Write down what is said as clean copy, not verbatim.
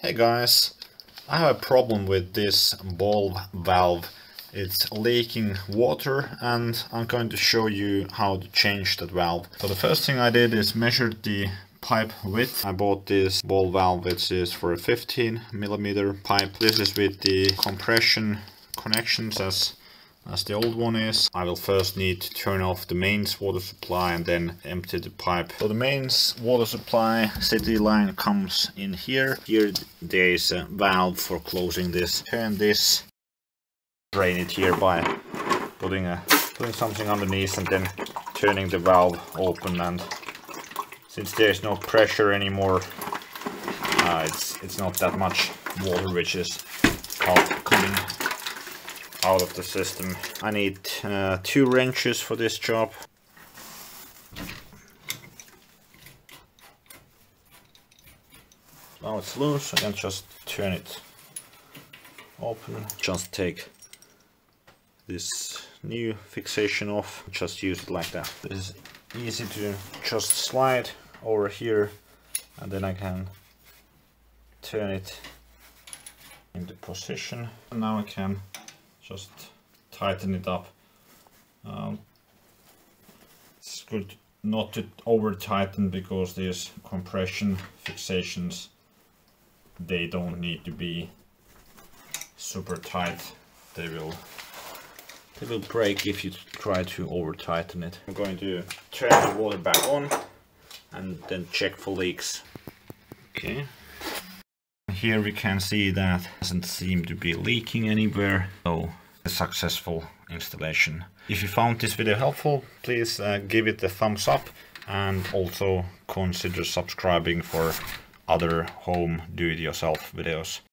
Hey guys, I have a problem with this ball valve. It's leaking water and I'm going to show you how to change that valve. So the first thing I did is measured the pipe width. I bought this ball valve, which is for a 15mm pipe. This is with the compression connections as the old one is. I will first need to turn off the mains water supply and then empty the pipe. So the mains water supply city line comes in here. Here there is a valve for closing this. Turn this, drain it here by putting something underneath and then turning the valve open. And since there is no pressure anymore, it's not that much water which is coming out of the system. I need two wrenches for this job. Now it's loose, I can just turn it open. Just take this new fixation off, just use it like that. This is easy to just slide over here and then I can turn it into position. And now I can just tighten it up. It's good not to over tighten because these compression fixations, they don't need to be super tight. They will break if you try to over tighten it. I'm going to turn the water back on and then check for leaks. Okay. Here we can see that it doesn't seem to be leaking anywhere, so a successful installation. If you found this video helpful, please give it a thumbs up and also consider subscribing for other home do-it-yourself videos.